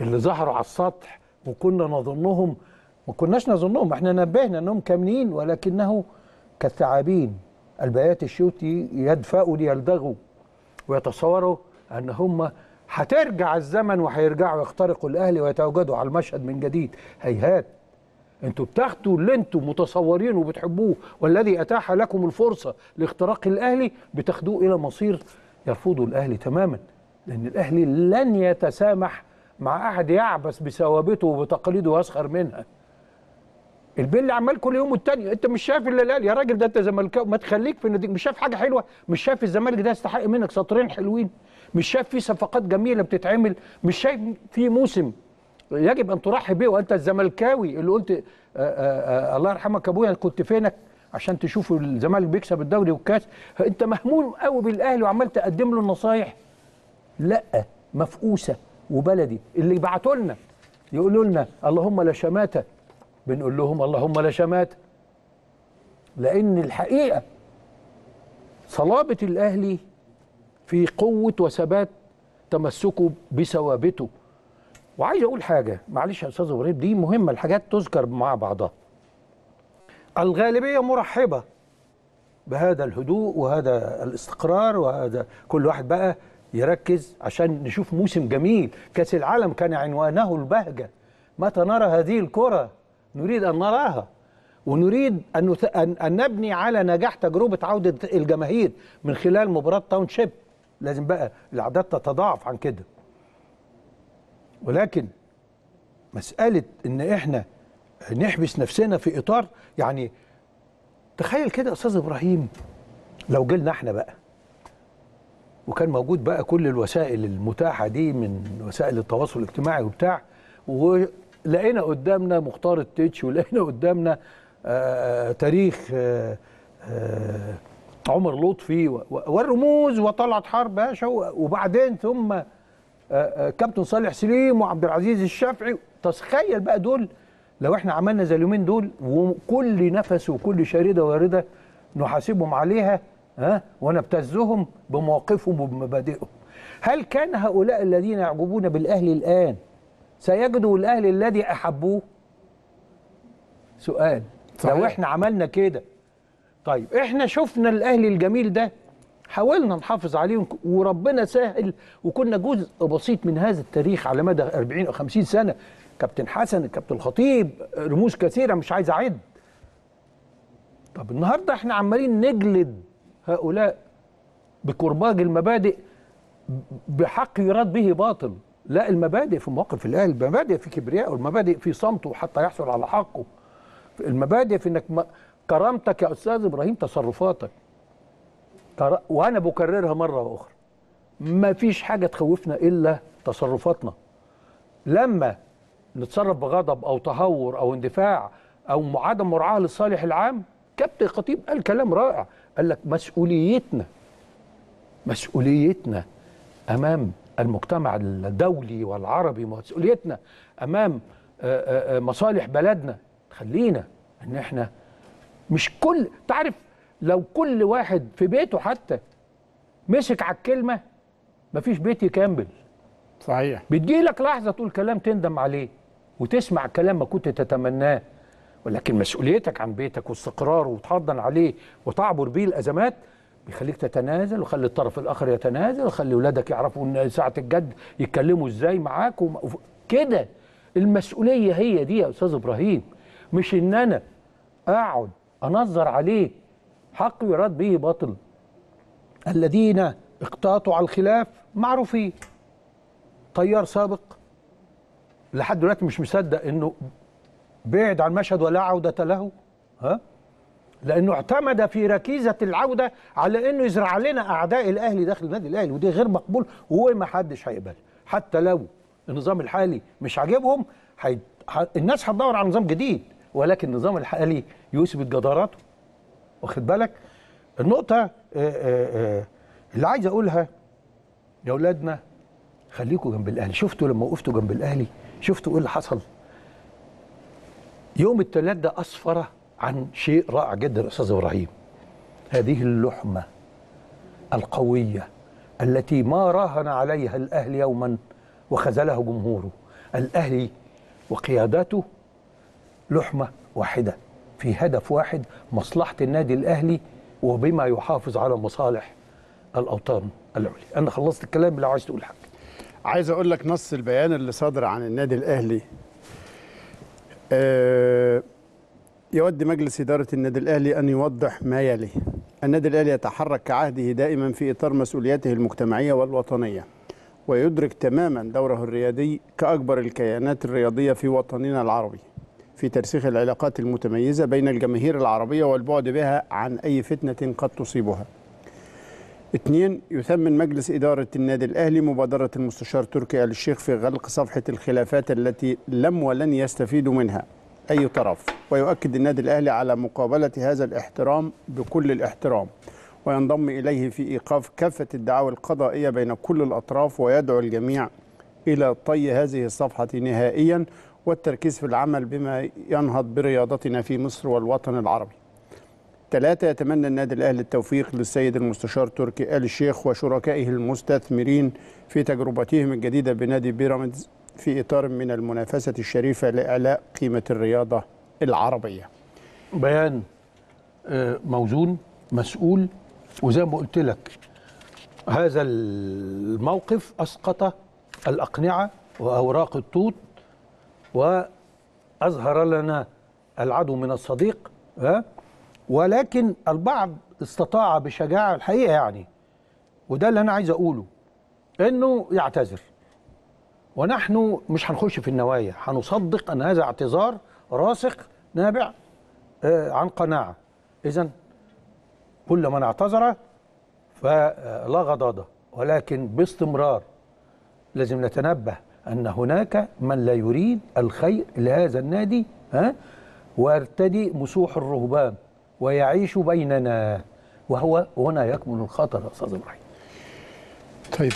اللي ظهروا على السطح وكنا نظنهم، ما كناش نظنهم، احنا نبهنا انهم كاملين، ولكنه كالثعابين البيات الشوتي يدفأوا ليلدغوا ويتصوروا ان هم هترجع الزمن وهيرجعوا يخترقوا الاهلي ويتواجدوا على المشهد من جديد. هيهات، انتوا بتاخدوا اللي انتوا متصورين وبتحبوه والذي اتاح لكم الفرصه لاختراق الاهلي بتاخدوه الى مصير يرفضوا الاهلي تماما، لان الاهلي لن يتسامح مع احد يعبث بثوابته وبتقاليده ويسخر منها. البيل عمال كل يوم والتاني، انت مش شايف الا الاهلي يا راجل، ده انت زملكاوي، ما تخليك في النتيجه، مش شايف حاجه حلوه، مش شايف الزمالك ده يستحق منك سطرين حلوين، مش شايف في صفقات جميله بتتعمل، مش شايف في موسم يجب ان ترحب بيه، وانت الزملكاوي اللي قلت الله يرحمك ابويا كنت فينك عشان تشوف الزمالك بيكسب الدوري والكاس، انت مهموم قوي بالاهلي وعمال تقدم له النصايح لا مفقوسه وبلدي. اللي بعتوا لنا يقولوا لنا اللهم لا شماته، بنقول لهم اللهم لا شماته، لان الحقيقه صلابه الاهلي في قوه وثبات تمسكه بثوابته. وعايز اقول حاجه معلش يا استاذ ابراهيم، دي مهمه، الحاجات تذكر مع بعضها. الغالبيه مرحبه بهذا الهدوء وهذا الاستقرار وهذا، كل واحد بقى يركز عشان نشوف موسم جميل. كاس العالم كان عنوانه البهجه، متى نرى هذه الكره؟ نريد ان نراها ونريد ان نبني على نجاح تجربه عوده الجماهير من خلال مباراه تاون شيب. لازم بقى الاعداد تتضاعف عن كده، ولكن مسألة إن إحنا نحبس نفسنا في إطار، يعني تخيل كده أستاذ إبراهيم لو جيلنا إحنا بقى وكان موجود بقى كل الوسائل المتاحة دي من وسائل التواصل الاجتماعي وبتاع، ولقينا قدامنا مختار التتش، ولقينا قدامنا تاريخ عمر لطفي والرموز وطلعت حرب باشا، وبعدين ثم كابتن صالح سليم وعبد العزيز الشافعي. تخيل بقى دول لو احنا عملنا زي اليومين دول وكل نفس وكل شريده وارده نحاسبهم عليها، ها، ونبتزهم بمواقفهم وبمبادئهم. هل كان هؤلاء الذين يعجبون بالاهلي الان سيجدوا الاهلي الذي احبوه؟ سؤال صحيح. لو احنا عملنا كده، طيب احنا شفنا الاهلي الجميل ده، حاولنا نحافظ عليه وربنا سهل وكنا جزء بسيط من هذا التاريخ على مدى 40 أو 50 سنة. كابتن حسن، كابتن الخطيب، رموز كثيرة مش عايز أعد. طب النهاردة احنا عمالين نجلد هؤلاء بكرباج المبادئ، بحق يراد به باطل. لا، المبادئ في مواقف الأهل، المبادئ في كبريائه، والمبادئ في صمته حتى يحصل على حقه، المبادئ في انك كرامتك يا أستاذ إبراهيم، تصرفاتك. وأنا بكررها مرة أخرى، مفيش حاجة تخوفنا إلا تصرفاتنا. لما نتصرف بغضب أو تهور أو اندفاع أو عدم مراعاة للصالح العام، كابتن الخطيب قال كلام رائع، قال لك مسؤوليتنا، مسؤوليتنا أمام المجتمع الدولي والعربي، مسؤوليتنا أمام مصالح بلدنا. خلينا إن إحنا مش كل، تعرف لو كل واحد في بيته حتى مسك على الكلمة مفيش بيت يكمل. صحيح، بتجيلك لحظة تقول كلام تندم عليه وتسمع كلام ما كنت تتمناه، ولكن مسؤوليتك عن بيتك واستقراره وتحضن عليه وتعبر بيه الأزمات بيخليك تتنازل، وخلي الطرف الآخر يتنازل، وخلي ولادك يعرفوا إن ساعة الجد يتكلموا إزاي معاك كده. المسؤولية هي دي يا أستاذ إبراهيم، مش إن أنا أقعد أنظر عليه حق يراد به باطل. الذين اقتاطوا على الخلاف معروفين، طيار سابق لحد دلوقتي مش مصدق انه بعد عن مشهد ولا عودة له، ها، لانه اعتمد في ركيزة العودة على انه يزرع لنا اعداء الاهلي داخل النادي الاهلي، ودي غير مقبول وما حدش هيقبلها. حتى لو النظام الحالي مش عاجبهم، الناس هتدور على نظام جديد، ولكن النظام الحالي يثبت جداراته. واخد بالك؟ النقطة اللي عايز أقولها يا أولادنا، خليكوا جنب الأهلي. شفتوا لما وقفتوا جنب الأهلي، شفتوا إيه اللي حصل؟ يوم الثلاث ده أسفر عن شيء رائع جدا أستاذ إبراهيم. هذه اللحمة القوية التي ما راهن عليها الأهلي يوما وخذله جمهوره، الأهلي وقياداته لحمة واحدة في هدف واحد، مصلحة النادي الأهلي وبما يحافظ على مصالح الأوطان العليا. أنا خلصت الكلام، اللي عايز تقول حاجة؟ عايز أقول لك نص البيان اللي صادر عن النادي الأهلي. يود مجلس إدارة النادي الأهلي أن يوضح ما يلي: النادي الأهلي يتحرك كعهده دائما في إطار مسؤولياته المجتمعية والوطنية، ويدرك تماما دوره الريادي كأكبر الكيانات الرياضية في وطننا العربي في ترسيخ العلاقات المتميزة بين الجماهير العربية والبعد بها عن أي فتنة قد تصيبها. 2. يثمن مجلس إدارة النادي الأهلي مبادرة المستشار تركي آل الشيخ في غلق صفحة الخلافات التي لم ولن يستفيد منها أي طرف، ويؤكد النادي الأهلي على مقابلة هذا الاحترام بكل الاحترام، وينضم إليه في إيقاف كافة الدعاوى القضائية بين كل الأطراف، ويدعو الجميع إلى طي هذه الصفحة نهائيا والتركيز في العمل بما ينهض برياضتنا في مصر والوطن العربي. 3. يتمنى النادي الأهلي التوفيق للسيد المستشار تركي آل الشيخ وشركائه المستثمرين في تجربتهم الجديدة بنادي بيراميدز في إطار من المنافسة الشريفة لإعلاء قيمة الرياضة العربية. بيان موزون مسؤول، وزي ما قلت لك هذا الموقف أسقط الأقنعة وأوراق التوت وأظهر لنا العدو من الصديق، ولكن البعض استطاع بشجاعة الحقيقة يعني، وده اللي أنا عايز أقوله، إنه يعتذر. ونحن مش هنخش في النوايا، هنصدق أن هذا اعتذار راسخ نابع عن قناعة. إذن كل من اعتذر فلا غضاضة، ولكن باستمرار لازم نتنبه أن هناك من لا يريد الخير لهذا النادي، ويرتدي مسوح الرهبان ويعيش بيننا، وهو هنا يكمن الخطر. أستاذ إبراهيم. طيب.